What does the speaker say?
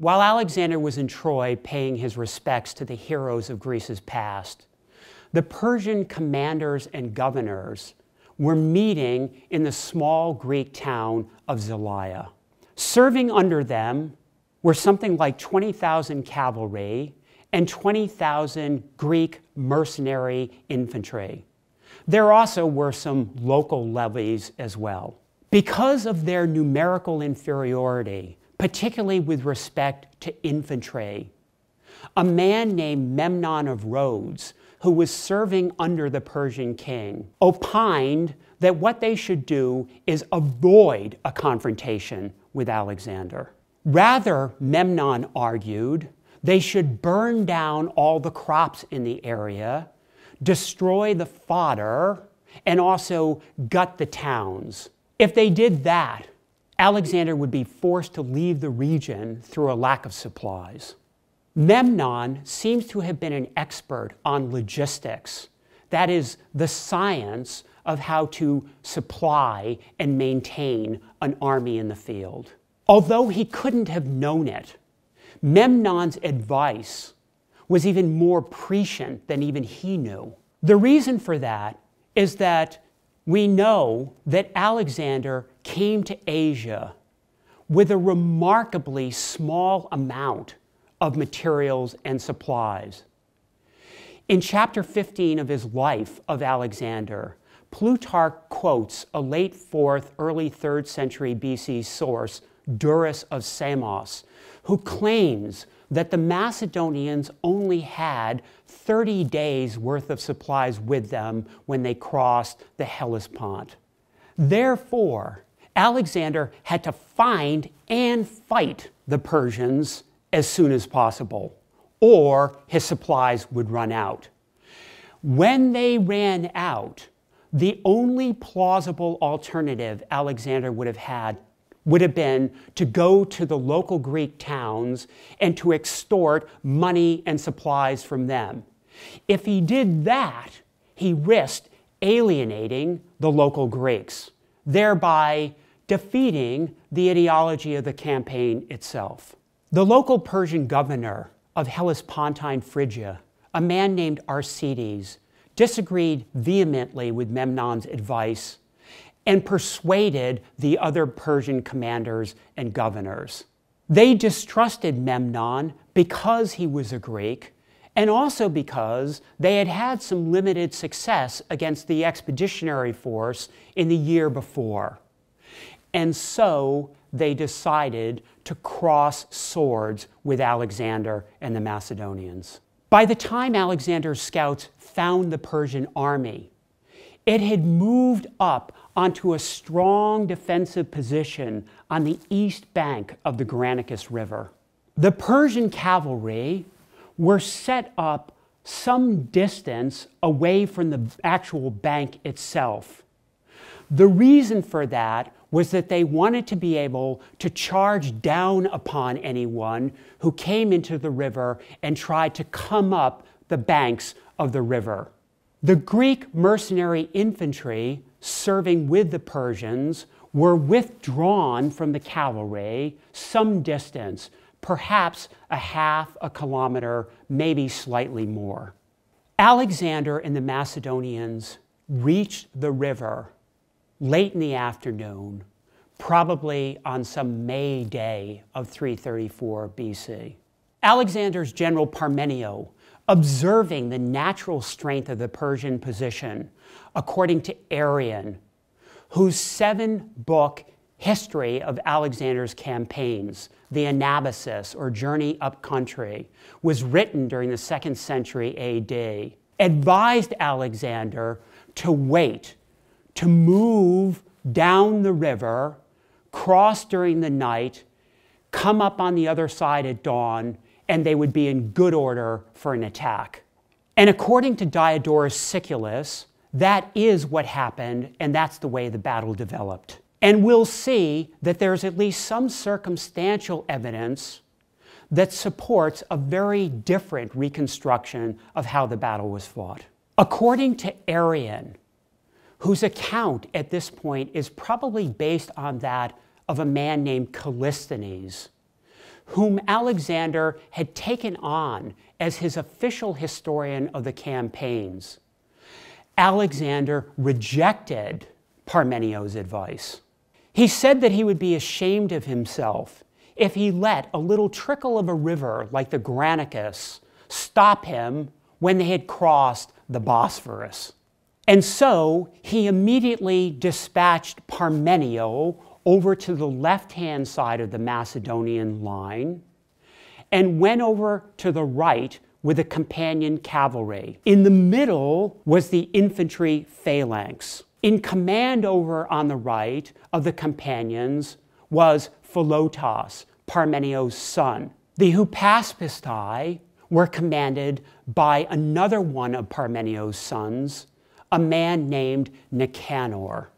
While Alexander was in Troy paying his respects to the heroes of Greece's past, the Persian commanders and governors were meeting in the small Greek town of Zeleia. Serving under them were something like 20,000 cavalry and 20,000 Greek mercenary infantry. There also were some local levies as well. Because of their numerical inferiority, particularly with respect to infantry, a man named Memnon of Rhodes, who was serving under the Persian king, opined that what they should do is avoid a confrontation with Alexander. Rather, Memnon argued, they should burn down all the crops in the area, destroy the fodder, and also gut the towns. If they did that, Alexander would be forced to leave the region through a lack of supplies. Memnon seems to have been an expert on logistics, that is, the science of how to supply and maintain an army in the field. Although he couldn't have known it, Memnon's advice was even more prescient than even he knew. The reason for that is that we know that Alexander came to Asia with a remarkably small amount of materials and supplies. In chapter 15 of his life of Alexander, Plutarch quotes a late 4th, early 3rd century BC source, Duris of Samos, who claims that the Macedonians only had 30 days worth of supplies with them when they crossed the Hellespont. Therefore, Alexander had to find and fight the Persians as soon as possible, or his supplies would run out. When they ran out, the only plausible alternative Alexander would have had would have been to go to the local Greek towns and to extort money and supplies from them. If he did that, he risked alienating the local Greeks, thereby defeating the ideology of the campaign itself. The local Persian governor of Hellespontine Phrygia, a man named Arsites, disagreed vehemently with Memnon's advice and persuaded the other Persian commanders and governors. They distrusted Memnon because he was a Greek, and also because they had had some limited success against the expeditionary force in the year before. And so they decided to cross swords with Alexander and the Macedonians. By the time Alexander's scouts found the Persian army, it had moved up onto a strong defensive position on the east bank of the Granicus River. The Persian cavalry were set up some distance away from the actual bank itself. The reason for that was that they wanted to be able to charge down upon anyone who came into the river and tried to come up the banks of the river. The Greek mercenary infantry serving with the Persians were withdrawn from the cavalry some distance, perhaps a half a kilometer, maybe slightly more. Alexander and the Macedonians reached the river late in the afternoon, probably on some May day of 334 BC. Alexander's general Parmenio, observing the natural strength of the Persian position, according to Arrian, whose 7-book history of Alexander's campaigns, the Anabasis, or Journey Up Country, was written during the 2nd century AD, advised Alexander to wait, to move down the river, cross during the night, come up on the other side at dawn, and they would be in good order for an attack. And according to Diodorus Siculus, that is what happened, and that's the way the battle developed. And we'll see that there's at least some circumstantial evidence that supports a very different reconstruction of how the battle was fought. According to Arrian, whose account at this point is probably based on that of a man named Callisthenes, whom Alexander had taken on as his official historian of the campaigns. Alexander rejected Parmenio's advice. He said that he would be ashamed of himself if he let a little trickle of a river like the Granicus stop him when they had crossed the Bosphorus. And so he immediately dispatched Parmenio over to the left-hand side of the Macedonian line and went over to the right with a companion cavalry. In the middle was the infantry phalanx. In command over on the right of the companions was Philotas, Parmenio's son. The Hypaspistai were commanded by another one of Parmenio's sons, a man named Nicanor.